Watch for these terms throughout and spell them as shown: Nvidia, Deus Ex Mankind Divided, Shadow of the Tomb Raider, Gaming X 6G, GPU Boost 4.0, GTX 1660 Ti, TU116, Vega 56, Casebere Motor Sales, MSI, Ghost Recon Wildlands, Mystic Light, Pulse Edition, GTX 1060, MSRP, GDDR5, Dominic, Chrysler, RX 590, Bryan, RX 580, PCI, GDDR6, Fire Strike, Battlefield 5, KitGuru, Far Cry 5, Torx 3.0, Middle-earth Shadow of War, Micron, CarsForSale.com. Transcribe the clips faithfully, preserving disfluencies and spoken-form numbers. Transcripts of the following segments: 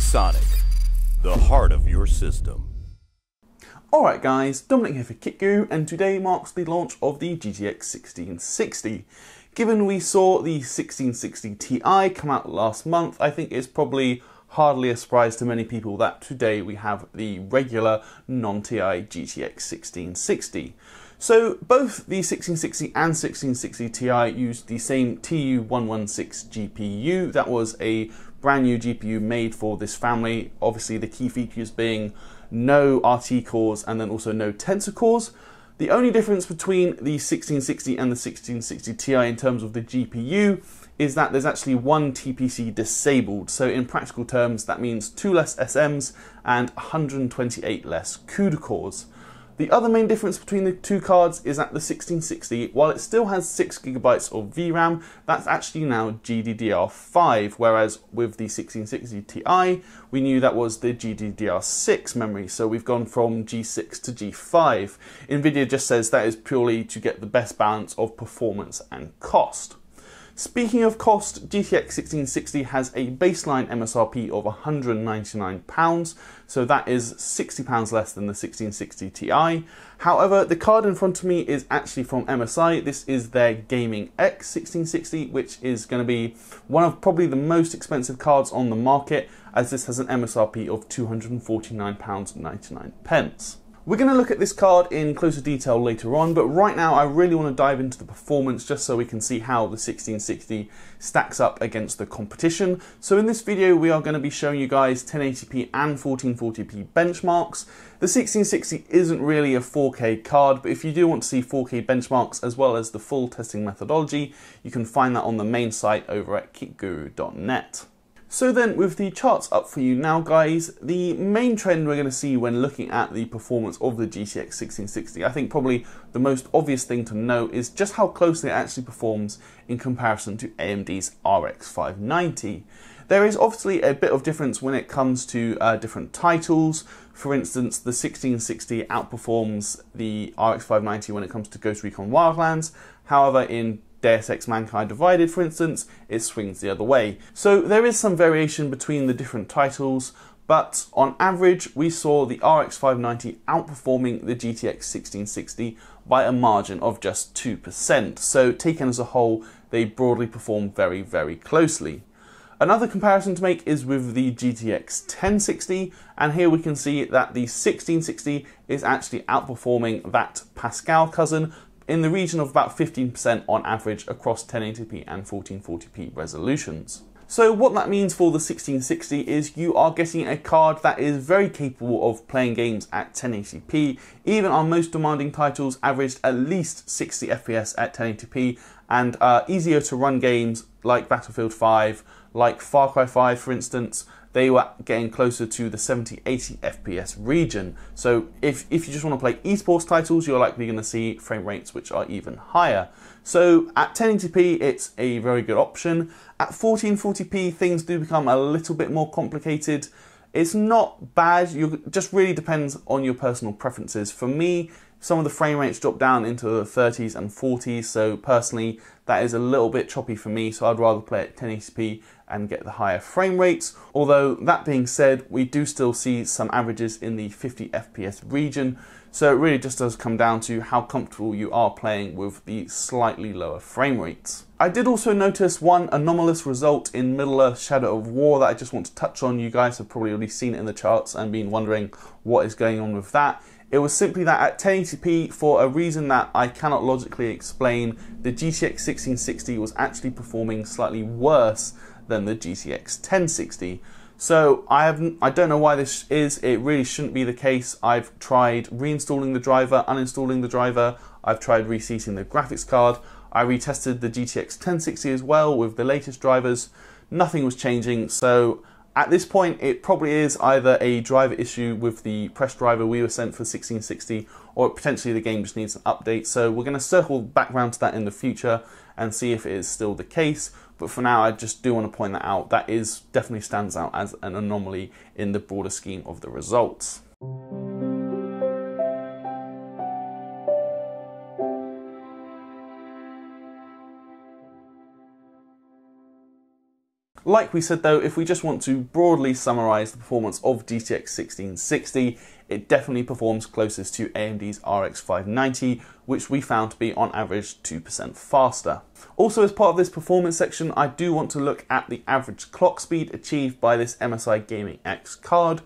Sonic, the heart of your system. Alright guys, Dominic here for KitGuru, and today marks the launch of the G T X sixteen sixty. Given we saw the sixteen sixty T I come out last month, I think it's probably hardly a surprise to many people that today we have the regular non-T I G T X sixteen sixty. So both the sixteen sixty and sixteen sixty T I used the same T U one one six G P U. That was a brand new G P U made for this family. Obviously the key features being no R T cores and then also no tensor cores. The only difference between the sixteen sixty and the sixteen sixty T I in terms of the G P U is that there's actually one T P C disabled. So in practical terms, that means two less S Ms and one hundred twenty-eight less CUDA cores. The other main difference between the two cards is that the sixteen sixty, while it still has six gigabytes of V RAM, that's actually now G D D R five, whereas with the sixteen sixty T I, we knew that was the G D D R six memory, so we've gone from G six to G five. Nvidia just says that is purely to get the best balance of performance and cost. Speaking of cost, G T X sixteen sixty has a baseline M S R P of one hundred ninety-nine pounds, so that is sixty pounds less than the sixteen sixty T I. However, the card in front of me is actually from M S I. This is their Gaming X sixteen sixty, which is going to be one of probably the most expensive cards on the market, as this has an M S R P of two hundred forty-nine pounds ninety-nine. We're going to look at this card in closer detail later on, but right now I really want to dive into the performance just so we can see how the sixteen sixty stacks up against the competition. So in this video we are going to be showing you guys ten eighty p and fourteen forty p benchmarks. The sixteen sixty isn't really a four K card, but if you do want to see four K benchmarks as well as the full testing methodology, you can find that on the main site over at kitguru dot net. So then, with the charts up for you now guys, the main trend we're going to see when looking at the performance of the G T X sixteen sixty, I think probably the most obvious thing to know is just how closely it actually performs in comparison to A M D's R X five ninety. There is obviously a bit of difference when it comes to uh, different titles. For instance, the sixteen sixty outperforms the R X five ninety when it comes to Ghost Recon Wildlands. However, in Deus Ex Mankind Divided, for instance, it swings the other way. So there is some variation between the different titles, but on average we saw the R X five ninety outperforming the G T X sixteen sixty by a margin of just two percent. So taken as a whole, they broadly perform very, very closely. Another comparison to make is with the G T X ten sixty, and here we can see that the sixteen sixty is actually outperforming that Pascal cousin in the region of about fifteen percent on average across ten eighty p and fourteen forty p resolutions. So what that means for the sixteen sixty is you are getting a card that is very capable of playing games at ten eighty p. Even our most demanding titles averaged at least sixty F P S at ten eighty p, and uh, easier to run games like Battlefield five, like Far Cry five for instance, they were getting closer to the seventy eighty F P S region. So if, if you just want to play esports titles, you're likely going to see frame rates which are even higher. So at ten eighty p, it's a very good option. At fourteen forty p, things do become a little bit more complicated. It's not bad, it just really depends on your personal preferences. For me, some of the frame rates drop down into the thirties and forties, so personally that is a little bit choppy for me, so I'd rather play at ten eighty p and get the higher frame rates. Although that being said, we do still see some averages in the fifty F P S region, so it really just does come down to how comfortable you are playing with the slightly lower frame rates. I did also notice one anomalous result in Middle-earth Shadow of War that I just want to touch on. You guys have probably already seen it in the charts and been wondering what is going on with that. It was simply that at ten eighty p, for a reason that I cannot logically explain, the G T X sixteen sixty was actually performing slightly worse than the G T X ten sixty. So I have I don't know why this is. It really shouldn't be the case. I've tried reinstalling the driver, uninstalling the driver. I've tried reseating the graphics card. I retested the G T X ten sixty as well with the latest drivers. Nothing was changing, so at this point, it probably is either a driver issue with the press driver we were sent for sixteen sixty, or potentially the game just needs an update. So we're going to circle back around to that in the future and see if it is still the case. But for now, I just do want to point that out. That is definitely stands out as an anomaly in the broader scheme of the results. Like we said though, if we just want to broadly summarize the performance of G T X sixteen sixty, it definitely performs closest to A M D's R X five ninety, which we found to be on average two percent faster. Also, as part of this performance section, I do want to look at the average clock speed achieved by this M S I Gaming X card.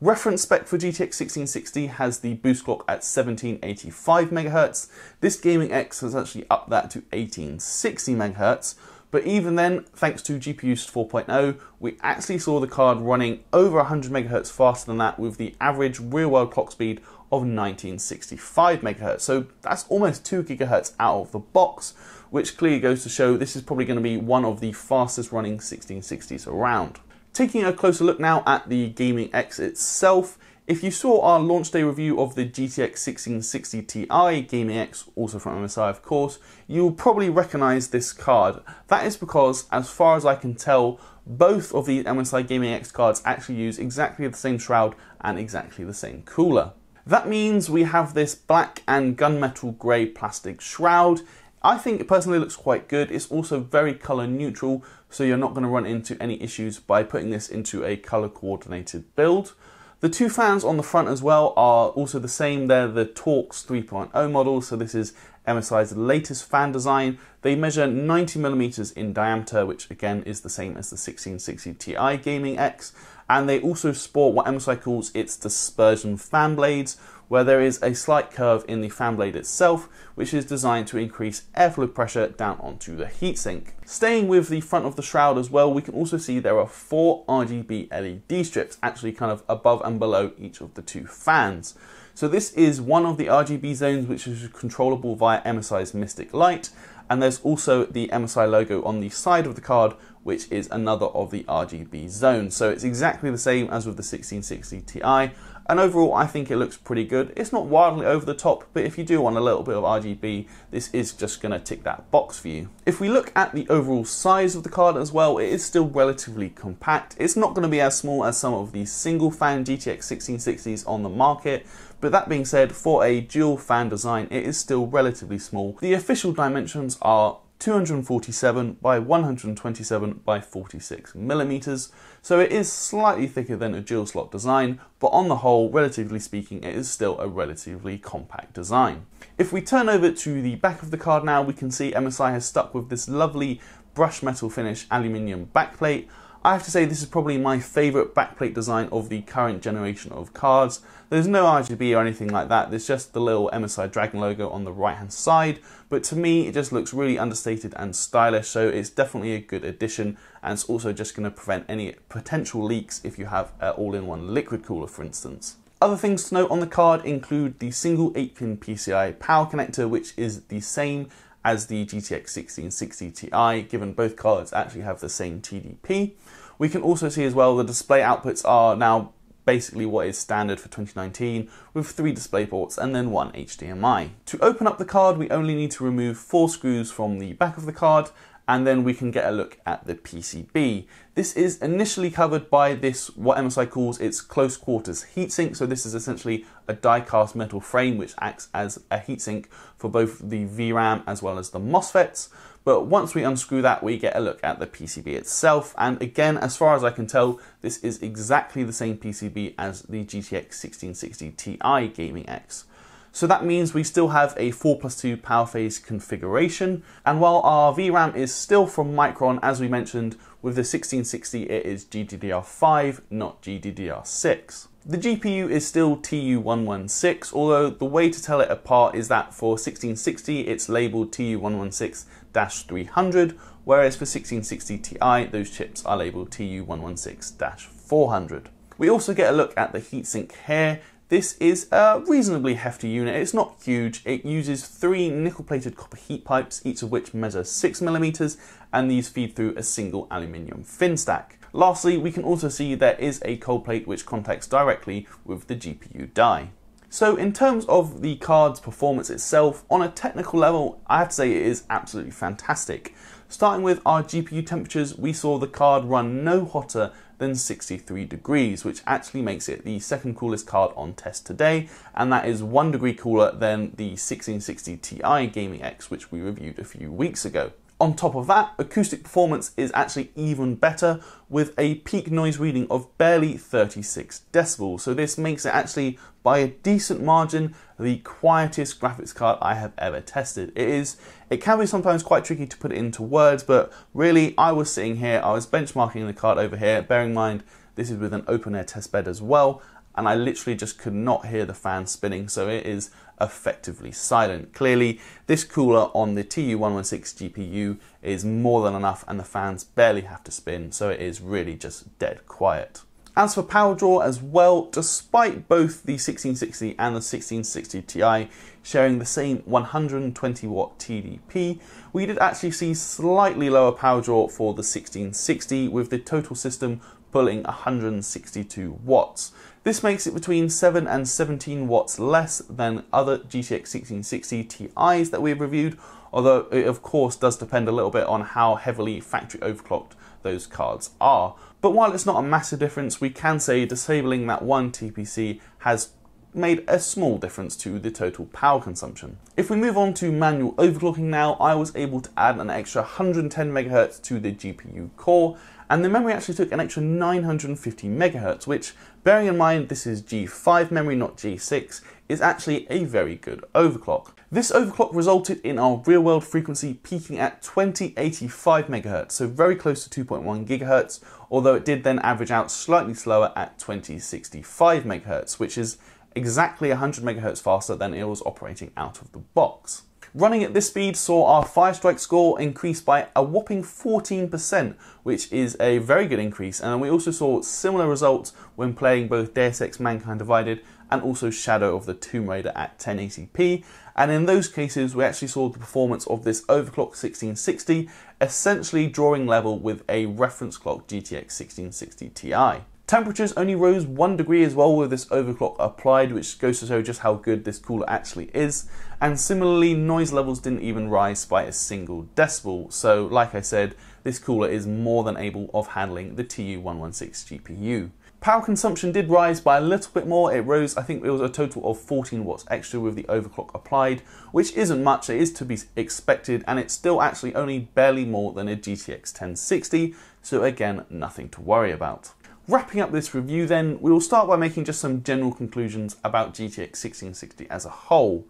Reference spec for G T X sixteen sixty has the boost clock at seventeen eighty-five megahertz. This Gaming X has actually upped that to eighteen sixty megahertz. But even then, thanks to G P U Boost four point oh, we actually saw the card running over one hundred megahertz faster than that, with the average real-world clock speed of nineteen sixty-five megahertz. So that's almost two gigahertz out of the box, which clearly goes to show this is probably going to be one of the fastest running sixteen sixties around. Taking a closer look now at the Gaming X itself, if you saw our launch day review of the G T X sixteen sixty T I Gaming X, also from M S I of course, you'll probably recognise this card. That is because, as far as I can tell, both of the M S I Gaming X cards actually use exactly the same shroud and exactly the same cooler. That means we have this black and gunmetal grey plastic shroud. I think it personally looks quite good. It's also very colour neutral, so you're not going to run into any issues by putting this into a colour coordinated build. The two fans on the front as well are also the same. They're the Torx three point oh model, so this is M S I's latest fan design. They measure ninety millimeters in diameter, which again is the same as the sixteen sixty T I Gaming X, and they also sport what M S I calls its dispersion fan blades, where there is a slight curve in the fan blade itself, which is designed to increase airflow pressure down onto the heatsink. Staying with the front of the shroud as well, we can also see there are four R G B L E D strips, actually kind of above and below each of the two fans. So this is one of the R G B zones which is controllable via M S I's Mystic Light, and there's also the M S I logo on the side of the card, which is another of the R G B zones. So it's exactly the same as with the sixteen sixty T I, and overall I think it looks pretty good. It's not wildly over the top, but if you do want a little bit of R G B, this is just going to tick that box for you. If we look at the overall size of the card as well, it is still relatively compact. It's not going to be as small as some of the single fan G T X sixteen sixties on the market, but that being said, for a dual fan design, it is still relatively small. The official dimensions are two hundred forty-seven by one hundred twenty-seven by forty-six millimeters, so it is slightly thicker than a dual slot design, but on the whole, relatively speaking, it is still a relatively compact design. If we turn over to the back of the card now, we can see M S I has stuck with this lovely brushed metal finish aluminium backplate. I have to say this is probably my favourite backplate design of the current generation of cards. There's no R G B or anything like that, there's just the little M S I Dragon logo on the right hand side, but to me it just looks really understated and stylish, so it's definitely a good addition, and it's also just going to prevent any potential leaks if you have an all-in-one liquid cooler, for instance. Other things to note on the card include the single eight pin P C I power connector, which is the same as the G T X sixteen sixty T I, given both cards actually have the same T D P. We can also see as well the display outputs are now basically what is standard for twenty nineteen, with three display ports and then one H D M I. To open up the card, we only need to remove four screws from the back of the card, and then we can get a look at the P C B. This is initially covered by this, what M S I calls its close quarters heatsink. So this is essentially a die cast metal frame which acts as a heatsink for both the V RAM as well as the MOSFETs. But once we unscrew that, we get a look at the P C B itself. And again, as far as I can tell, this is exactly the same P C B as the G T X sixteen sixty T I Gaming X. So that means we still have a four plus two power phase configuration, and while our V RAM is still from Micron, as we mentioned, with the sixteen sixty it is G D D R five, not G D D R six. The G P U is still T U one sixteen, although the way to tell it apart is that for sixteen sixty it's labelled T U one sixteen dash three hundred, whereas for sixteen sixty T I those chips are labelled T U one sixteen dash four hundred. We also get a look at the heatsink here. This is a reasonably hefty unit. It's not huge. It uses three nickel-plated copper heat pipes, each of which measure six millimeters, and these feed through a single aluminium fin stack. Lastly, we can also see there is a cold plate which contacts directly with the G P U die. So in terms of the card's performance itself, on a technical level, I have to say it is absolutely fantastic. Starting with our G P U temperatures, we saw the card run no hotter than sixty-three degrees, which actually makes it the second coolest card on test today, and that is one degree cooler than the sixteen sixty T I Gaming X, which we reviewed a few weeks ago. On top of that, acoustic performance is actually even better with a peak noise reading of barely thirty-six decibels. So this makes it actually, by a decent margin, the quietest graphics card I have ever tested. It is, it can be sometimes quite tricky to put it into words, but really I was sitting here, I was benchmarking the card over here, bearing in mind this is with an open air test bed as well, and I literally just could not hear the fan spinning, so it is effectively silent. Clearly, this cooler on the T U one sixteen G P U is more than enough and the fans barely have to spin, so it is really just dead quiet. As for power draw as well, despite both the sixteen sixty and the sixteen sixty T I sharing the same one hundred twenty watt T D P, we did actually see slightly lower power draw for the sixteen sixty, with the total system pulling one hundred sixty-two watts. This makes it between seven and seventeen watts less than other G T X sixteen sixty T Is that we've reviewed, although it of course does depend a little bit on how heavily factory overclocked those cards are. But while it's not a massive difference, we can say disabling that one T P C has made a small difference to the total power consumption. If we move on to manual overclocking now, I was able to add an extra one hundred ten megahertz to the G P U core, and the memory actually took an extra nine hundred fifty megahertz, which, bearing in mind this is G five memory, not G six, is actually a very good overclock. This overclock resulted in our real world frequency peaking at twenty eighty-five megahertz, so very close to two point one gigahertz, although it did then average out slightly slower at twenty sixty-five megahertz, which is exactly one hundred megahertz faster than it was operating out of the box. Running at this speed saw our Fire Strike score increase by a whopping fourteen percent, which is a very good increase, and we also saw similar results when playing both Deus Ex Mankind Divided and also Shadow of the Tomb Raider at ten eighty p, and in those cases we actually saw the performance of this overclocked sixteen sixty essentially drawing level with a reference clock G T X sixteen sixty T I. Temperatures only rose one degree as well with this overclock applied, which goes to show just how good this cooler actually is. And similarly, noise levels didn't even rise by a single decibel. So like I said, this cooler is more than able of handling the T U one sixteen G P U. Power consumption did rise by a little bit more. It rose, I think it was a total of fourteen watts extra with the overclock applied, which isn't much, it is to be expected, and it's still actually only barely more than a G T X ten sixty, so again, nothing to worry about. Wrapping up this review then, we will start by making just some general conclusions about G T X sixteen sixty as a whole.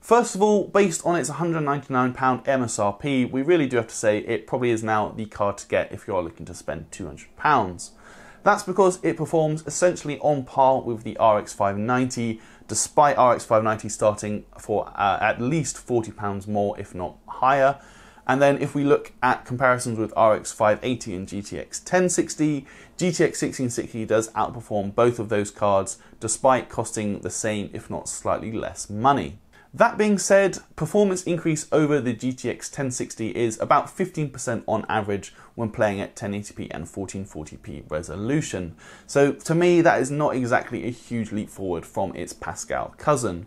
First of all, based on its one hundred ninety-nine pounds M S R P, we really do have to say it probably is now the card to get if you are looking to spend two hundred pounds. That's because it performs essentially on par with the R X five ninety, despite R X five ninety starting for uh, at least forty pounds more, if not higher. And then if we look at comparisons with R X five eighty and G T X ten sixty, G T X sixteen sixty does outperform both of those cards despite costing the same, if not slightly less money. That being said, performance increase over the G T X ten sixty is about fifteen percent on average when playing at ten eighty p and fourteen forty p resolution. So to me, that is not exactly a huge leap forward from its Pascal cousin.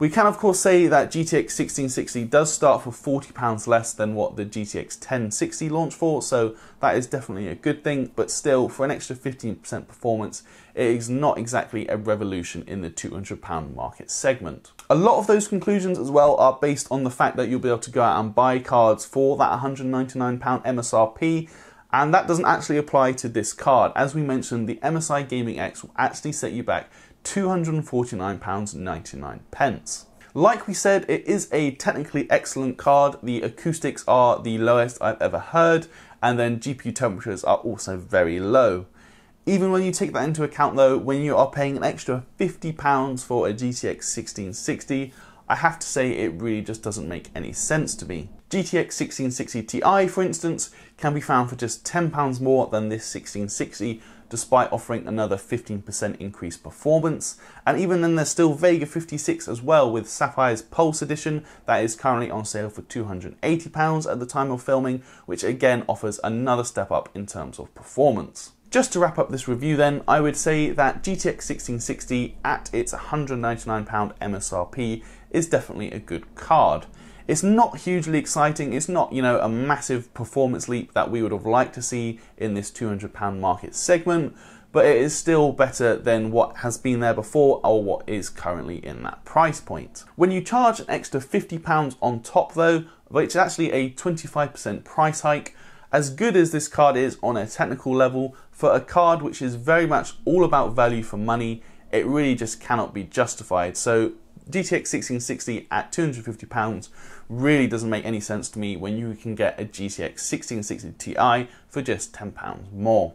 We can of course say that G T X sixteen sixty does start for forty pounds less than what the G T X ten sixty launched for, so that is definitely a good thing, but still, for an extra fifteen percent performance, it is not exactly a revolution in the two hundred pound market segment. A lot of those conclusions as well are based on the fact that you'll be able to go out and buy cards for that one hundred ninety-nine pound M S R P, and that doesn't actually apply to this card. As we mentioned, the M S I Gaming X will actually set you back two hundred forty-nine pounds ninety-nine. Like we said, it is a technically excellent card. The acoustics are the lowest I've ever heard, and then G P U temperatures are also very low. Even when you take that into account though, when you are paying an extra fifty pounds for a G T X sixteen sixty, I have to say it really just doesn't make any sense to me. G T X sixteen sixty T I, for instance, can be found for just ten pounds more than this sixteen sixty, despite offering another fifteen percent increased performance. And even then, there's still Vega fifty-six as well, with Sapphire's Pulse Edition that is currently on sale for two hundred eighty pounds at the time of filming, which again offers another step up in terms of performance. Just to wrap up this review then, I would say that G T X sixteen sixty at its one hundred ninety-nine pounds M S R P is definitely a good card. It's not hugely exciting, it's not, you know, a massive performance leap that we would have liked to see in this two hundred pound market segment, but it is still better than what has been there before or what is currently in that price point. When you charge an extra fifty pounds on top though, but it's actually a twenty-five percent price hike. As good as this card is on a technical level, for a card which is very much all about value for money, it really just cannot be justified. So G T X sixteen sixty at two hundred and fifty pounds really doesn't make any sense to me when you can get a G T X sixteen sixty T I for just ten pounds more.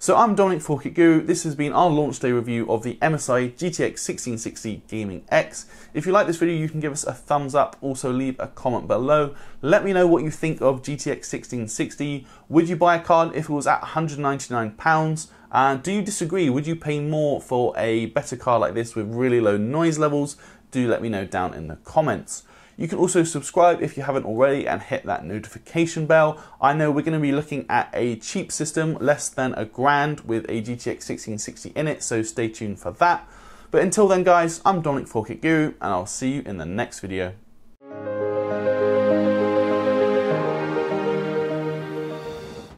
So I'm Dominic for KitGuru. This has been our launch day review of the M S I G T X sixteen sixty Gaming X. If you like this video, you can give us a thumbs up. Also leave a comment below. Let me know what you think of G T X sixteen sixty. Would you buy a card if it was at one hundred and ninety-nine pounds? And do you disagree? Would you pay more for a better card like this with really low noise levels? Do let me know down in the comments. You can also subscribe if you haven't already and hit that notification bell. I know we're going to be looking at a cheap system, less than a grand, with a G T X sixteen sixty in it, so stay tuned for that. But until then guys, I'm Dominic for KitGuru and I'll see you in the next video.